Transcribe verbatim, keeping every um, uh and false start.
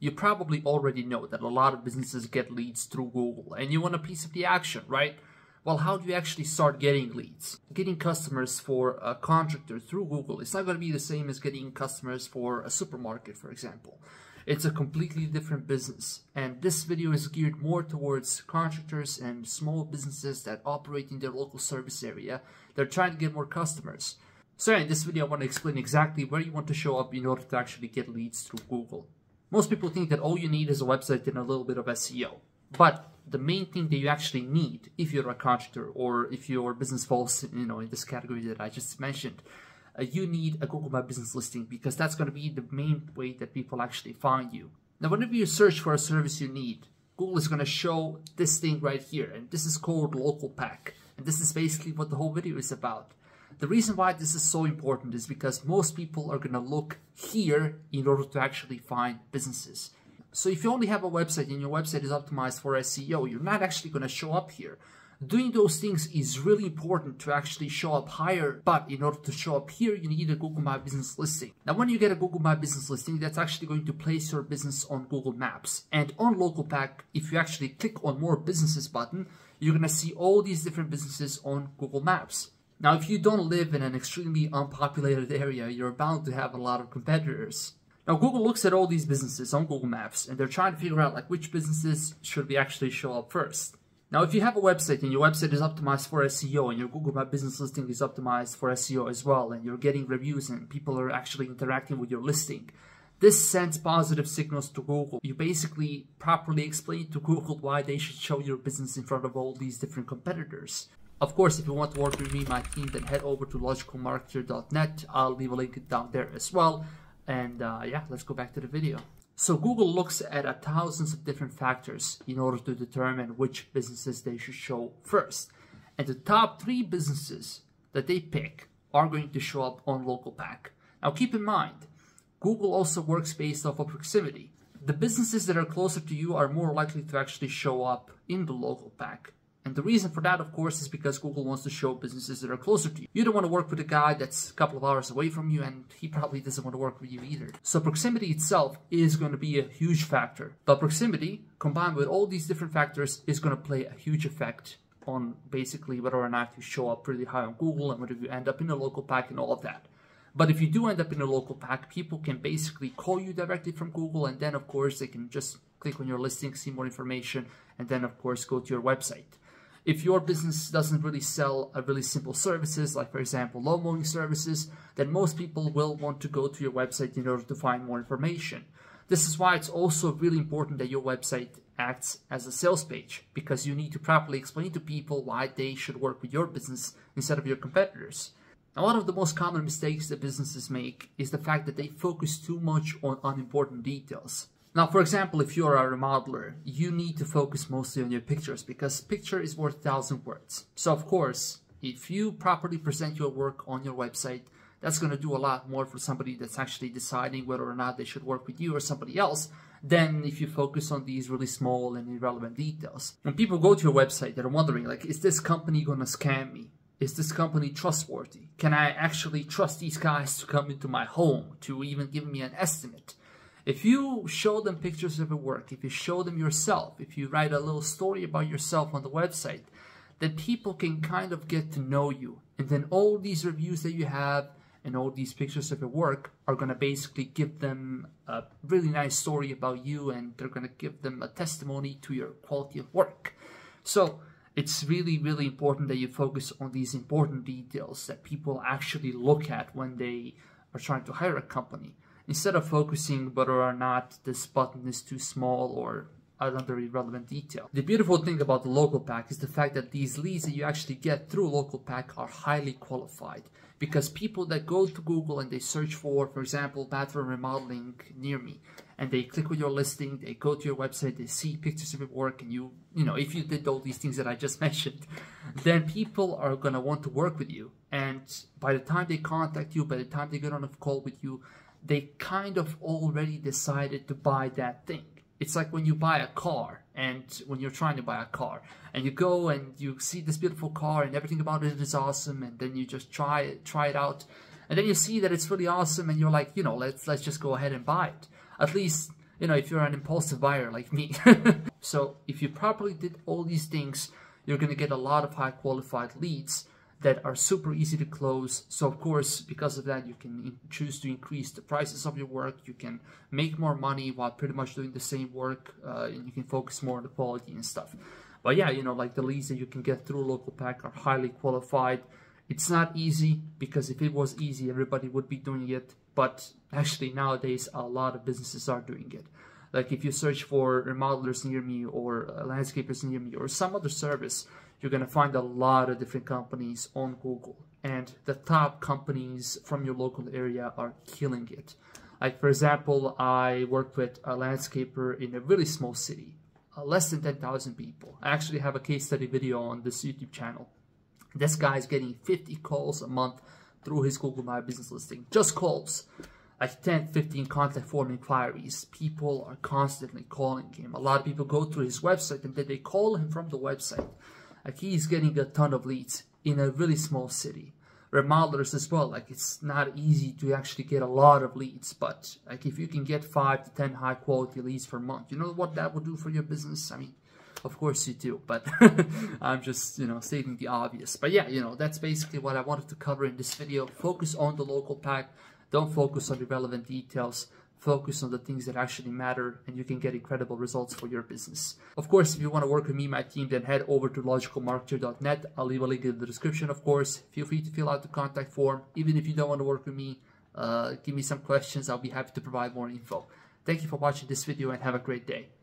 You probably already know that a lot of businesses get leads through Google and you want a piece of the action, right? Well, how do you actually start getting leads? Getting customers for a contractor through Google is not going to be the same as getting customers for a supermarket, for example. It's a completely different business, and this video is geared more towards contractors and small businesses that operate in their local service area. They're trying to get more customers. So in this video, I want to explain exactly where you want to show up in order to actually get leads through Google. Most people think that all you need is a website and a little bit of S E O, but the main thing that you actually need, if you're a contractor or if your business falls, you know, in this category that I just mentioned, uh, you need a Google My Business listing, because that's going to be the main way that people actually find you. Now, whenever you search for a service you need, Google is going to show this thing right here, and this is called Local Pack, and this is basically what the whole video is about. The reason why this is so important is because most people are going to look here in order to actually find businesses. So if you only have a website and your website is optimized for S E O, you're not actually going to show up here. Doing those things is really important to actually show up higher, but in order to show up here, you need a Google My Business listing. Now, when you get a Google My Business listing, that's actually going to place your business on Google Maps. And on Local Pack, if you actually click on More Businesses button, you're going to see all these different businesses on Google Maps. Now, if you don't live in an extremely unpopulated area, you're bound to have a lot of competitors. Now, Google looks at all these businesses on Google Maps, and they're trying to figure out, like, which businesses should we actually show up first. Now, if you have a website and your website is optimized for S E O and your Google My Business listing is optimized for S E O as well, and you're getting reviews and people are actually interacting with your listing, this sends positive signals to Google. You basically properly explain to Google why they should show your business in front of all these different competitors. Of course, if you want to work with me, my team, then head over to logical marketer dot net. I'll leave a link down there as well. And uh, yeah, let's go back to the video. So Google looks at a thousands of different factors in order to determine which businesses they should show first. And the top three businesses that they pick are going to show up on Local Pack. Now keep in mind, Google also works based off of proximity. The businesses that are closer to you are more likely to actually show up in the Local Pack. And the reason for that, of course, is because Google wants to show businesses that are closer to you. You don't want to work with a guy that's a couple of hours away from you, and he probably doesn't want to work with you either. So proximity itself is going to be a huge factor. But proximity, combined with all these different factors, is going to play a huge effect on basically whether or not you show up really high on Google and whether you end up in a Local Pack and all of that. But if you do end up in a Local Pack, people can basically call you directly from Google, and then, of course, they can just click on your listing, see more information, and then, of course, go to your website. If your business doesn't really sell a really simple services, like, for example, lawn mowing services, then most people will want to go to your website in order to find more information. This is why it's also really important that your website acts as a sales page, because you need to properly explain to people why they should work with your business instead of your competitors. Now, one of the most common mistakes that businesses make is the fact that they focus too much on unimportant details. Now, for example, if you're a remodeler, you need to focus mostly on your pictures, because picture is worth a thousand words. So, of course, if you properly present your work on your website, that's going to do a lot more for somebody that's actually deciding whether or not they should work with you or somebody else than if you focus on these really small and irrelevant details. When people go to your website, they're wondering, like, is this company going to scam me? Is this company trustworthy? Can I actually trust these guys to come into my home to even give me an estimate? If you show them pictures of your work, if you show them yourself, if you write a little story about yourself on the website, then people can kind of get to know you. And then all these reviews that you have and all these pictures of your work are going to basically give them a really nice story about you, and they're going to give them a testimony to your quality of work. So it's really, really important that you focus on these important details that people actually look at when they are trying to hire a company, instead of focusing whether or not this button is too small or another irrelevant detail. The beautiful thing about the Local Pack is the fact that these leads that you actually get through Local Pack are highly qualified, because people that go to Google and they search for, for example, bathroom remodeling near me, and they click on your listing, they go to your website, they see pictures of your work, and you, you know, if you did all these things that I just mentioned, then people are gonna want to work with you. And by the time they contact you, by the time they get on a call with you, they kind of already decided to buy that thing. It's like when you buy a car, and when you're trying to buy a car, and you go and you see this beautiful car and everything about it is awesome, and then you just try it, try it out, and then you see that it's really awesome, and you're like, you know, let's let's just go ahead and buy it. At least you know, if you're an impulsive buyer like me. So if you properly did all these things, you're going to get a lot of high qualified leads that are super easy to close. So of course, because of that, you can choose to increase the prices of your work. You can make more money while pretty much doing the same work, uh, and you can focus more on the quality and stuff. But yeah, you know, like the leads that you can get through Local Pack are highly qualified. It's not easy, because if it was easy, everybody would be doing it. But actually nowadays, a lot of businesses are doing it. Like if you search for remodelers near me or landscapers near me or some other service, you're going to find a lot of different companies on Google. And the top companies from your local area are killing it. Like for example, I worked with a landscaper in a really small city, uh, less than ten thousand people. I actually have a case study video on this YouTube channel. This guy is getting fifty calls a month through his Google My Business listing. Just calls. Like ten, fifteen contact form inquiries. People are constantly calling him. A lot of people go through his website and then they call him from the website. Like he's getting a ton of leads in a really small city. Remodelers as well. Like it's not easy to actually get a lot of leads, but like if you can get five to ten high quality leads per month, you know what that will do for your business? I mean, of course you do, but I'm just, you know, stating the obvious. But yeah, you know, that's basically what I wanted to cover in this video. Focus on the Local Pack. Don't focus on the relevant details. Focus on the things that actually matter, and you can get incredible results for your business. Of course, if you want to work with me and my team, then head over to logical marketer dot net. I'll leave a link in the description, of course. Feel free to fill out the contact form. Even if you don't want to work with me, uh, give me some questions. I'll be happy to provide more info. Thank you for watching this video, and have a great day.